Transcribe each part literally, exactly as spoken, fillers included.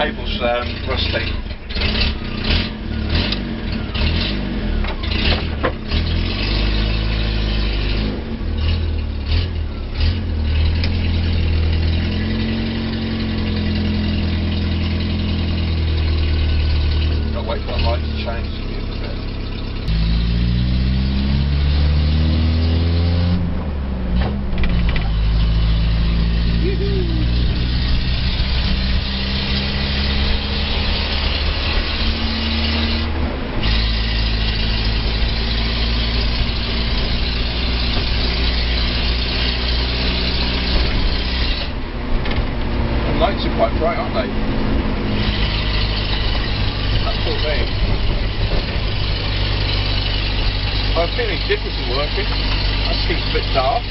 cable's um, rusty. Gotta wait for that light to change to the other bit. Lights are quite bright, aren't they? That's what I mean. My feeling difference is working. That seems a bit dark.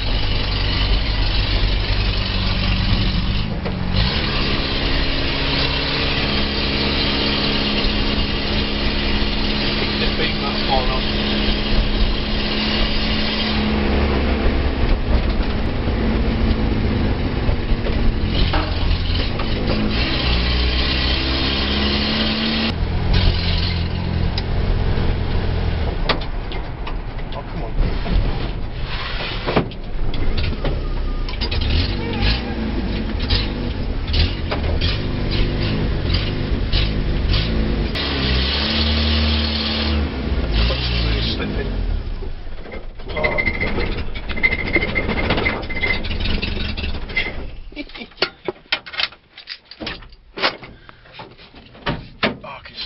It's been that's falling off.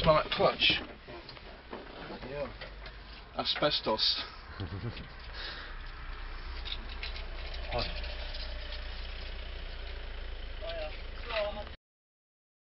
Smell that clutch. Yeah. Asbestos. Hi.